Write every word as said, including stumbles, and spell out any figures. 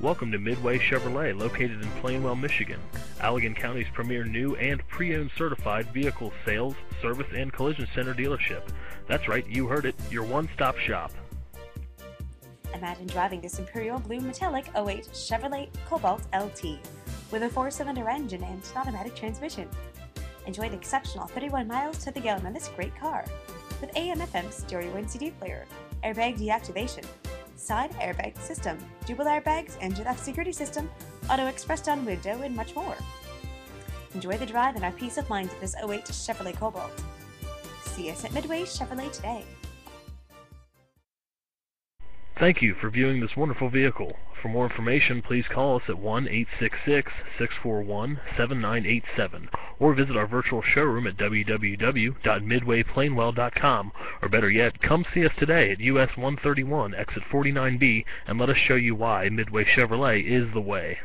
Welcome to Midway Chevrolet, located in Plainwell, Michigan, Allegan County's premier new and pre-owned certified vehicle sales, service, and collision center dealership. That's right, you heard it, your one-stop shop. Imagine driving this Imperial Blue Metallic oh eight Chevrolet Cobalt L T with a four-cylinder engine and an automatic transmission. Enjoy an exceptional thirty-one miles to the gallon on this great car with A M F M stereo and C D player, airbag deactivation, side airbag system, dual airbags, engine theft security system, auto express down window, and much more. Enjoy the drive and our peace of mind at this oh eight Chevrolet Cobalt. See us at Midway Chevrolet today. Thank you for viewing this wonderful vehicle. For more information, please call us at one eight six six, six four one, seven nine eight seven or visit our virtual showroom at w w w dot midway plainwell dot com, or better yet, come see us today at U S one thirty-one, exit forty-nine B, and let us show you why Midway Chevrolet is the way.